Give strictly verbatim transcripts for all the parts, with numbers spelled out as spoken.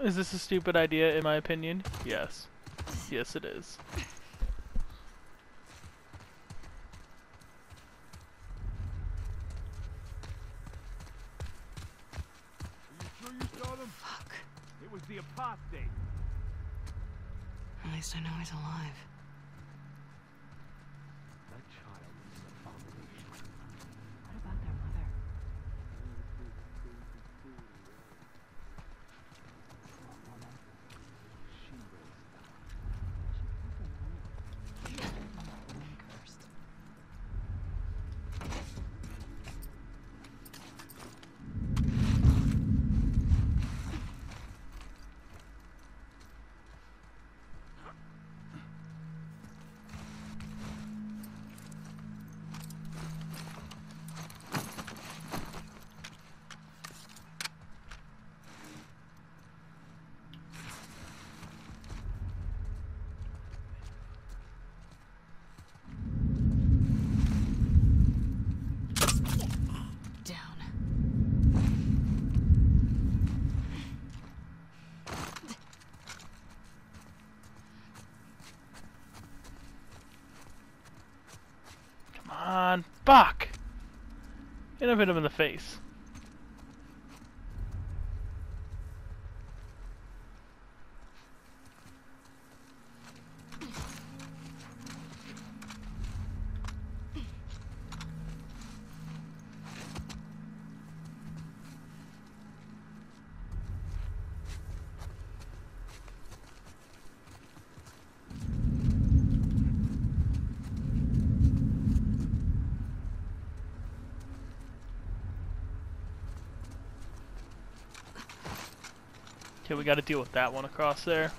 Is this a stupid idea, in my opinion? Yes. Yes, it is. The apostate. At least I know he's alive. That child is an abomination. What about their mother? She raised them. She's cursed. Fuck! And I've hit him in the face. Okay, we gotta deal with that one across there.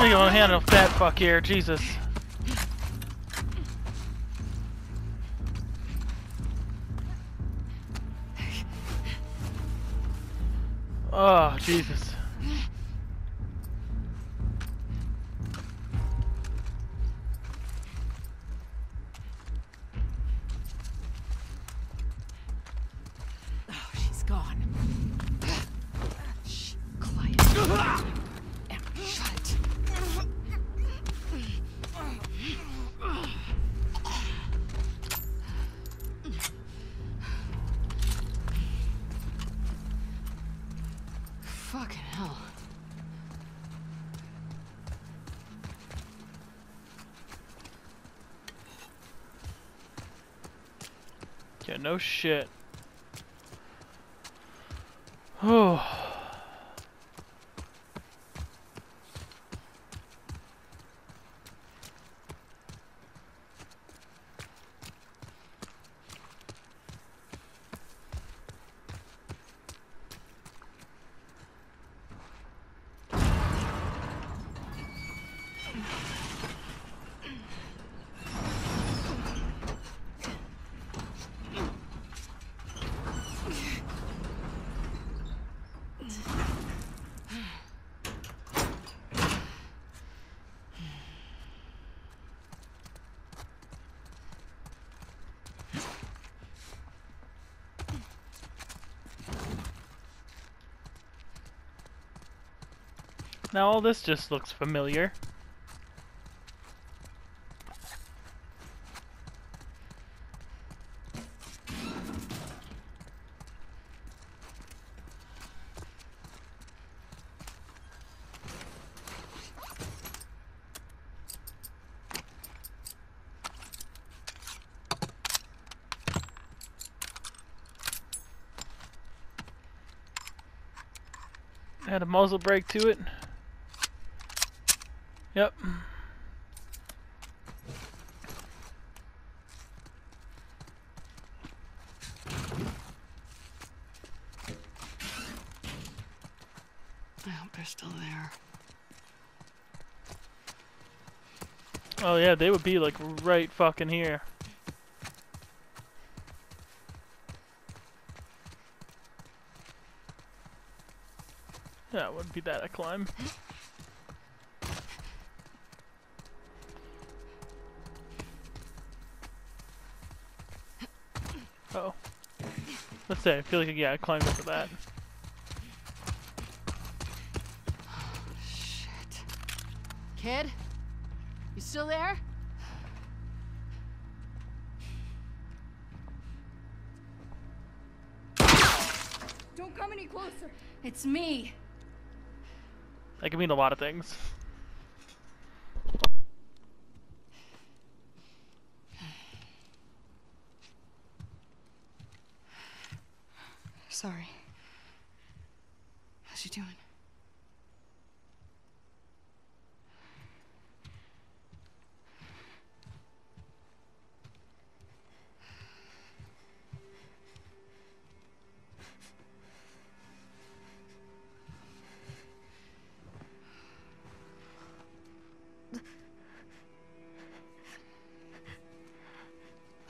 I'm gonna hand off that fuck here, Jesus. Oh, Jesus. Yeah, no shit. Oh. Now all this just looks familiar. Add a muzzle brake to it. Yep. I hope they're still there. Oh yeah, they would be like right fucking here. That wouldn't be that a climb. Uh-oh. Let's say I feel like yeah, I climbed up to that. Oh, shit. Kid? You still there? Don't come any closer. It's me. That can mean a lot of things. Sorry. How's she doing?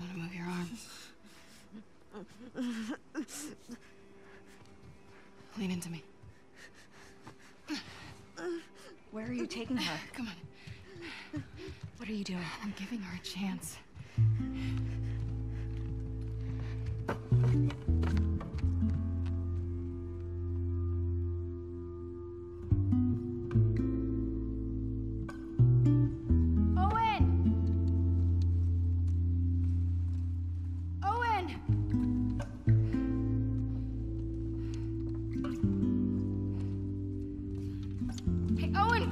I'm gonna move your arm. Lean into me. Where are you taking her? Come on. What are you doing? I'm giving her a chance.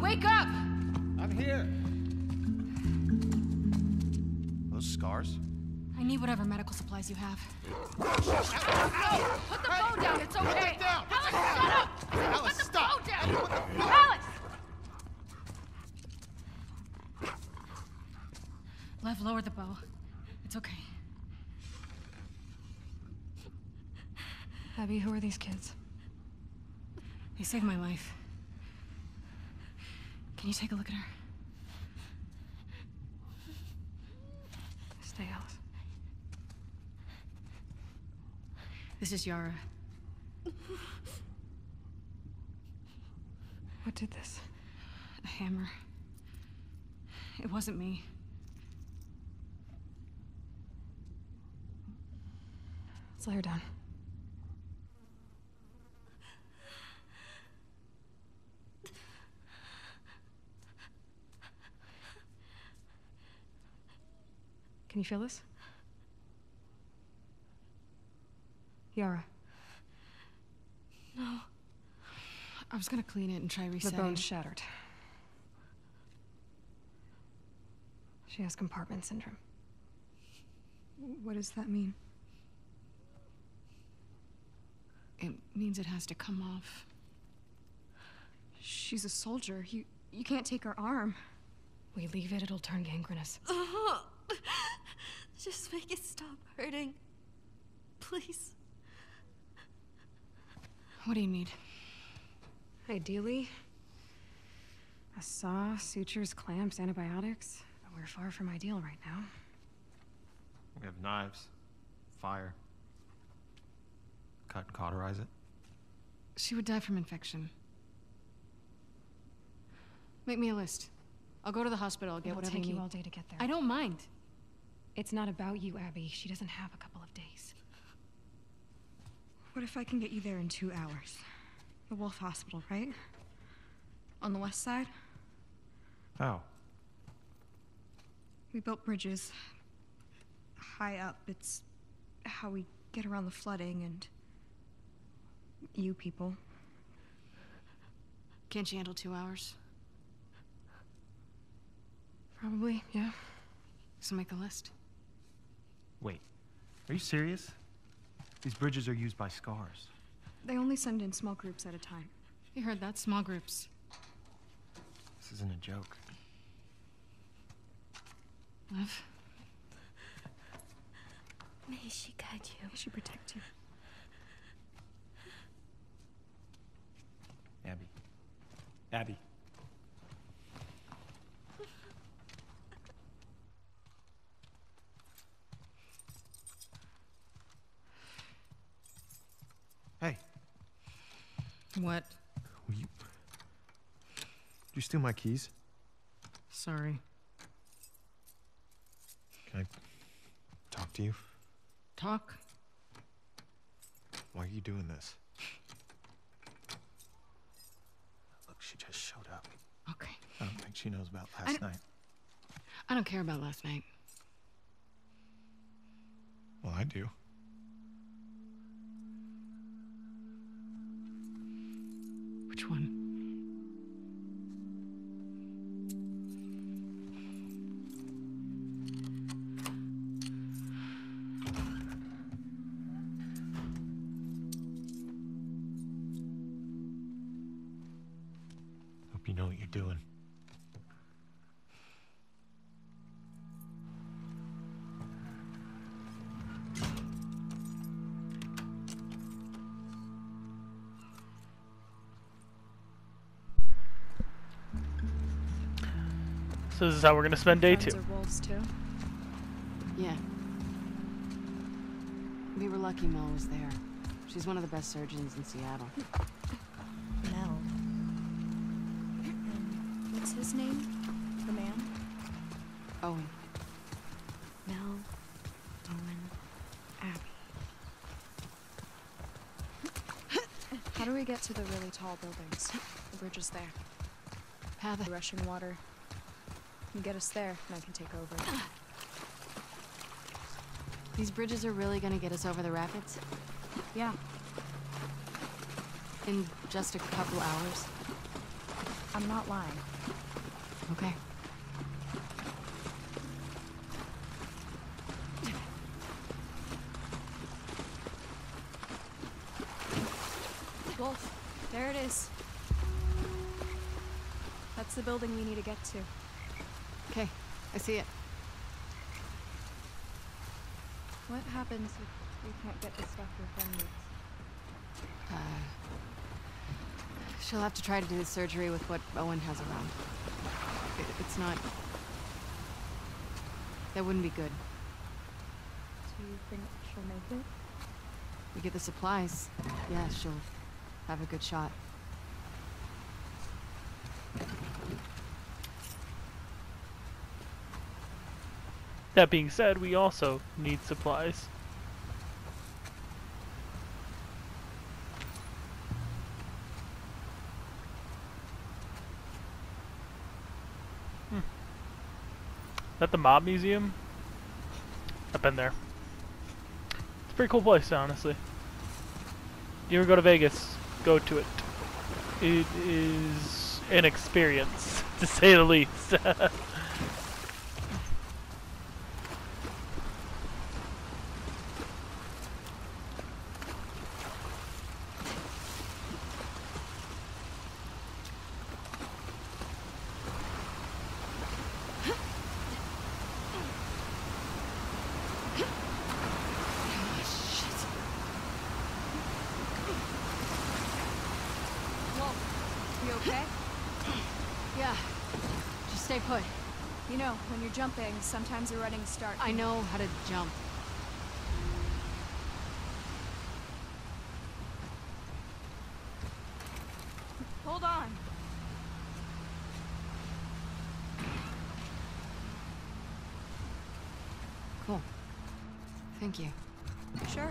Wake up! I'm here. Those scars? I need whatever medical supplies you have. Alice, Alice, no! Put the phone down, it's okay! Put down. Alice, shut up! Alice, put the stop. Phone down! Alice, put the phone. Alice! Lev, lower the bow. It's okay. Abby, who are these kids? They saved my life. Can you take a look at her? Stay, Alice. This is Yara. What did this? A hammer. It wasn't me. Let's lay her down. Can you feel this? Yara. No. I was gonna clean it and try resetting. The bone's shattered. She has compartment syndrome. What does that mean? It means it has to come off. She's a soldier. You, you can't take her arm. We leave it, it'll turn gangrenous. Oh, just make it stop hurting. Please. What do you need? Ideally, a saw, sutures, clamps, antibiotics. But we're far from ideal right now. We have knives, fire. Cut and cauterize it. She would die from infection. Make me a list. I'll go to the hospital, I'll get It'll whatever take you need. All day to get there. I don't mind. It's not about you, Abby. She doesn't have a couple of days. What if I can get you there in two hours? The Wolf Hospital, right? On the west side? Oh. We built bridges. High up, it's how we get around the flooding and... you people. Can't you handle two hours? Probably, yeah. So make a list. Wait, are you serious? These bridges are used by scars. They only send in small groups at a time. You heard that? Small groups. This isn't a joke. Lev? May she guide you. May she protect you. Abby. Abby. Hey. What? Will you... Did you steal my keys? Sorry. Can I talk to you? Talk? Why are you doing this? Look, she just showed up. Okay. I don't think she knows about last night. I don't care about last night. Well, I do. Which one? Hope you know what you're doing. So this is how we're gonna spend day two. Are wolves too? Yeah. We were lucky Mel was there. She's one of the best surgeons in Seattle. Mel. What's his name? The man? Owen. Mel, Owen, Abby. How do we get to the really tall buildings? The bridge is there. Path of rushing water. You get us there, and I can take over. These bridges are really gonna get us over the rapids? Yeah. In just a couple hours? I'm not lying. Okay. Wolf, there it is. That's the building we need to get to. Okay, I see it. What happens if we can't get this doctor from you? Uh, she'll have to try to do the surgery with what Owen has around. It, it's not... That wouldn't be good. Do you think she'll make it? We get the supplies. Yeah, she'll have a good shot. That being said, we also need supplies. Hmm. Is that the mob museum? I've been there. It's a pretty cool place, honestly. If you ever go to Vegas, go to it. It is an experience, to say the least. Stay put. You know, when you're jumping, sometimes you're running start. I know how to jump. Hold on. Cool. Thank you. Sure.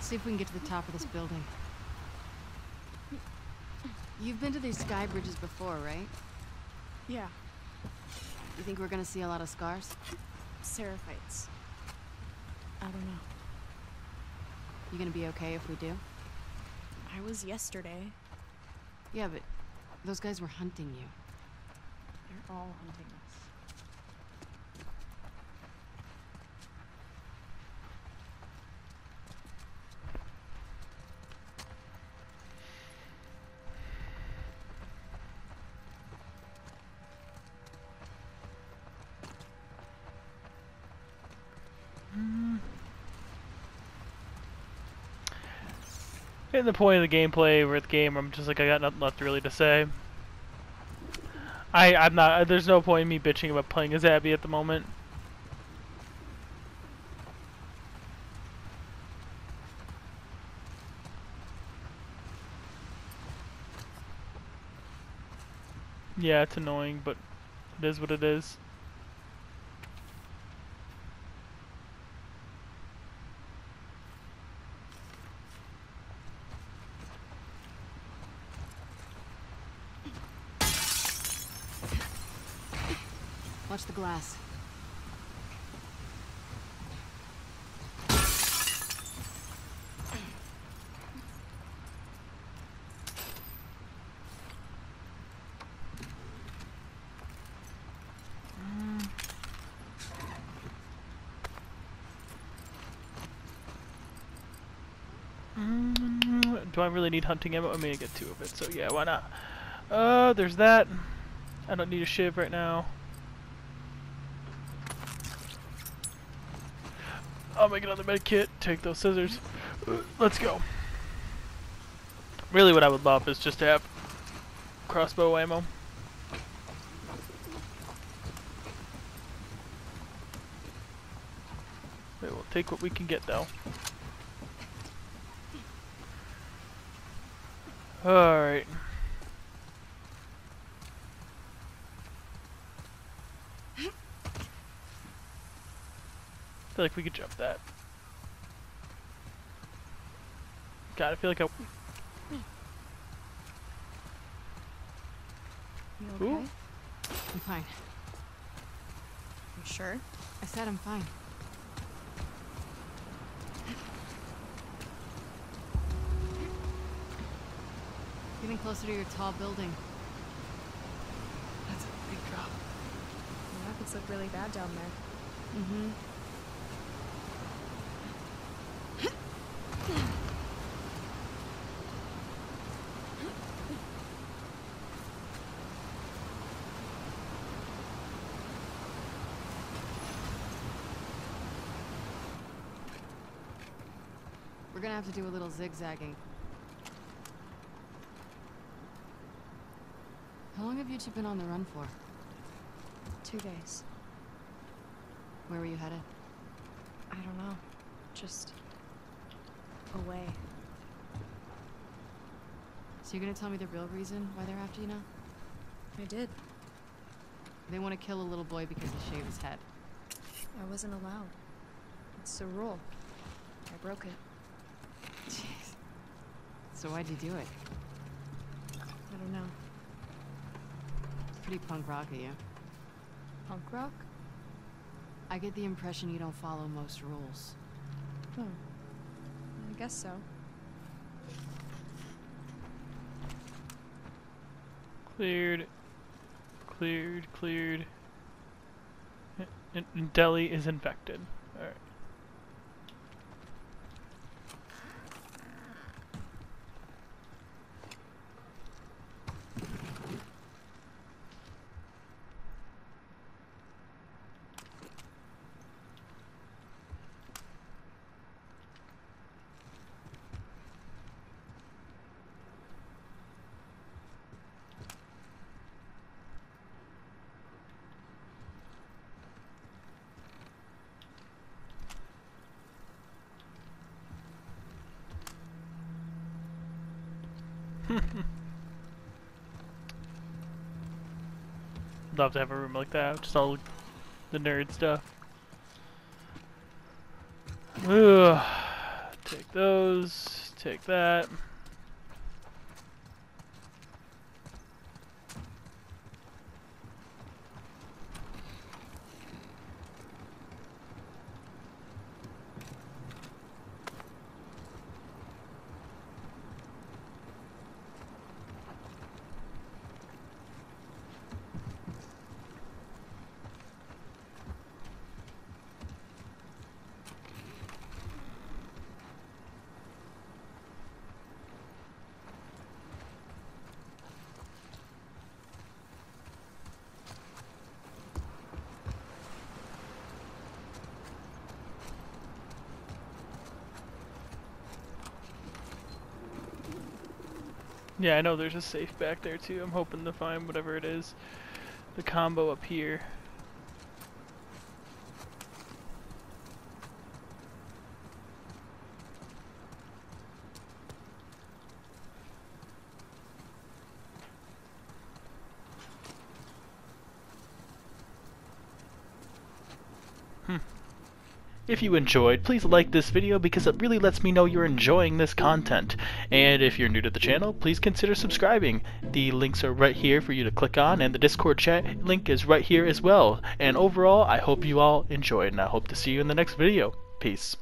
See if we can get to the top of this building. You've been to these sky bridges before, right? Yeah. You think we're gonna see a lot of scars? Seraphites. I don't know. You gonna be okay if we do? I was yesterday. Yeah, but those guys were hunting you. They're all hunting us. In the point of the gameplay where the game I'm just like I got nothing left really to say. I I'm not there's no point in me bitching about playing as Abby at the moment. Yeah, it's annoying, but it is what it is. Watch the glass. Mm. Do I really need hunting ammo? I mean, I get two of it, so yeah, why not? Uh, there's that. I don't need a shiv right now. I'll make another med kit, take those scissors. Let's go. Really what I would love is just to have crossbow ammo. We'll take what we can get though. Alright. I feel like we could jump that. God, I feel like I... You okay? Ooh. I'm fine. You sure? I said I'm fine. Getting closer to your tall building. That's a big drop. The rapids look really bad down there. Mm-hmm. We're gonna have to do a little zigzagging. How long have you two been on the run for? Two days. Where were you headed? I don't know. Just... away. So you're gonna tell me the real reason why they're after you now? I did. They want to kill a little boy because he shaved his head. I wasn't allowed. It's a rule. I broke it. Jeez. So why'd you do it? I don't know. It's pretty punk rock of you. Punk rock? I get the impression you don't follow most rules. Hmm. I guess so. Cleared. Cleared. Cleared. And Delhi is infected. Alright. Love to have a room like that, just all the nerd stuff. Ooh, take those, take that. Yeah, I know there's a safe back there too. I'm hoping to find whatever it is. The combo up here. Hmm. If you enjoyed, please like this video because it really lets me know you're enjoying this content. And if you're new to the channel, please consider subscribing. The links are right here for you to click on, and the Discord chat link is right here as well. And overall, I hope you all enjoyed, and I hope to see you in the next video. Peace.